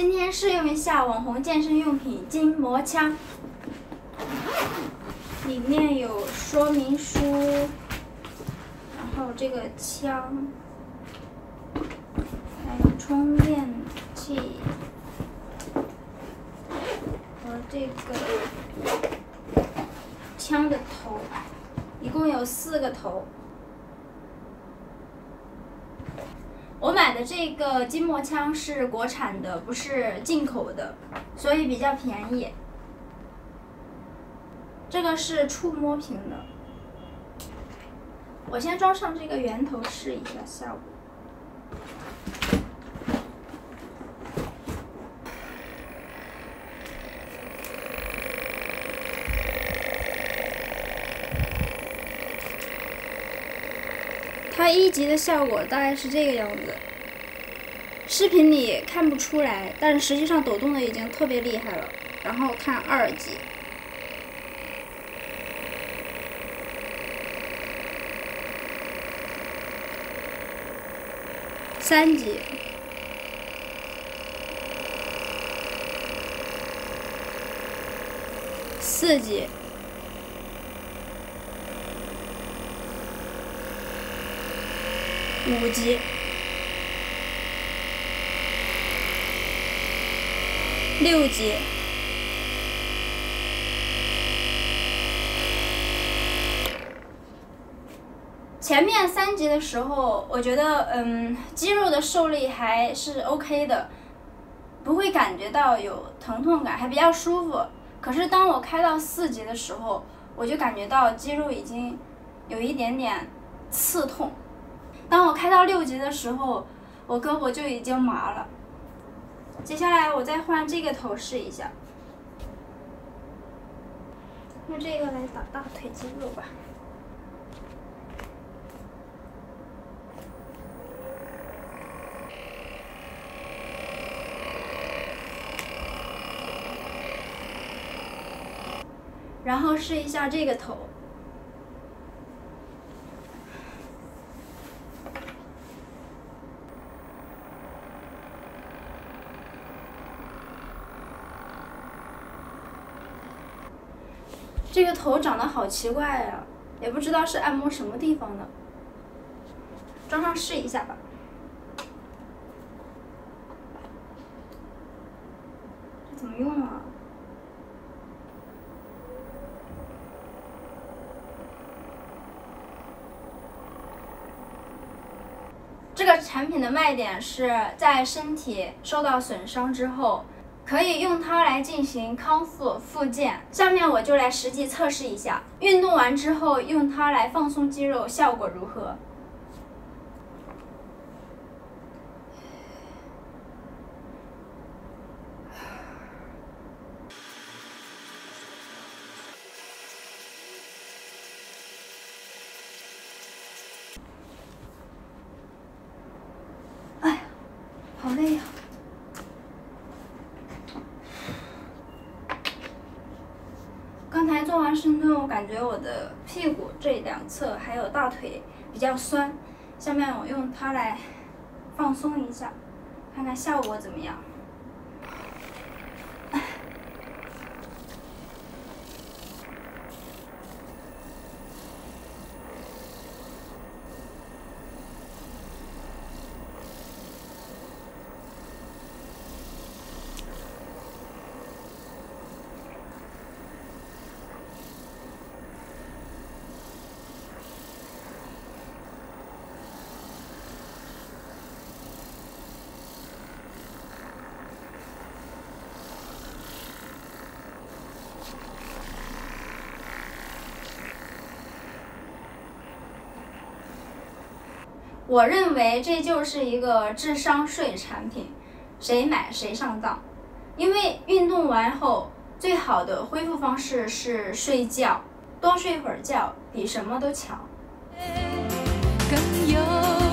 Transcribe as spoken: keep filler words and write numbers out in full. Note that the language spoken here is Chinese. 今天试用一下网红健身用品筋膜枪，里面有说明书，然后这个枪，还有充电器和这个枪的头，一共有四个头。 我买的这个筋膜枪是国产的，不是进口的，所以比较便宜。这个是触摸屏的，我先装上这个圆头试一下效果。它一级的效果大概是这个样子，视频里看不出来，但是实际上抖动的已经特别厉害了。然后看二级，三级，四级。 五级，六级，前面三级的时候，我觉得嗯，肌肉的受力还是 OK 的，不会感觉到有疼痛感，还比较舒服。可是当我开到四级的时候，我就感觉到肌肉已经有一点点刺痛。 当我开到六级的时候，我胳膊就已经麻了。接下来我再换这个头试一下，用这个来打大腿肌肉吧。然后试一下这个头。 这个头长得好奇怪呀、啊，也不知道是按摩什么地方的。装上试一下吧。这怎么用啊？这个产品的卖点是在身体受到损伤之后。 可以用它来进行康复复健。下面我就来实际测试一下，运动完之后用它来放松肌肉，效果如何？哎呀，好累呀！ 刚才做完深蹲，我感觉我的屁股这两侧还有大腿比较酸，下面我用它来放松一下，看看效果怎么样。我认为这就是一个智商税产品，谁买谁上当。因为运动完后最好的恢复方式是睡觉，多睡会儿觉比什么都强。更有